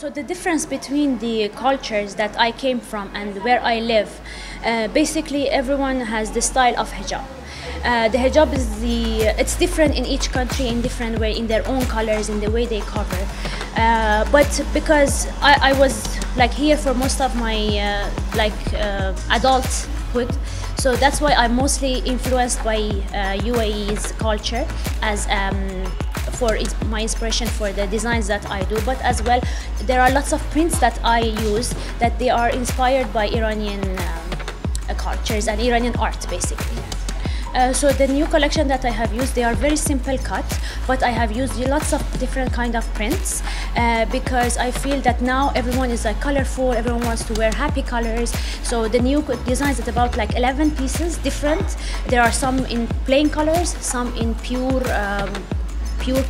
So the difference between the cultures that I came from and where I live, basically everyone has the style of hijab. The hijab it's different in each country in different way, in their own colors, in the way they cover. But because I was like here for most of my adulthood, so that's why I'm mostly influenced by UAE's culture as for my inspiration for the designs that I do. But as well, there are lots of prints that I use that they are inspired by Iranian cultures and Iranian art, basically. So the new collection that I have used, they are very simple cuts, but I have used lots of different kind of prints because I feel that now everyone is like colorful, everyone wants to wear happy colors. So the new designs is about like 11 pieces, different. There are some in plain colors, some in pure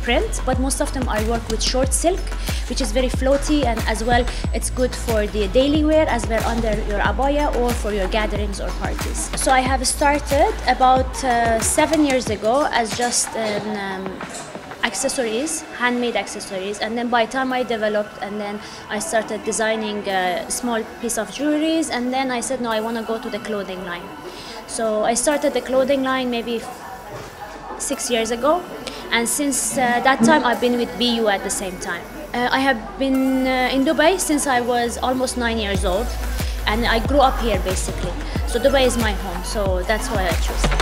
print, but most of them I work with short silk, which is very floaty, and as well it's good for the daily wear as well under your abaya or for your gatherings or parties. So I have started about 7 years ago as just an accessories, handmade accessories, and then by the time I developed, and then I started designing a small piece of jewelries, and then I said no, I want to go to the clothing line. So I started the clothing line maybe 6 years ago. And since that time, I've been with BU at the same time. I have been in Dubai since I was almost 9 years old, and I grew up here basically. So Dubai is my home, so that's why I chose it.